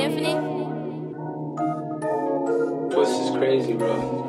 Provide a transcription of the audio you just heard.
iiinfinite. This is crazy, bro.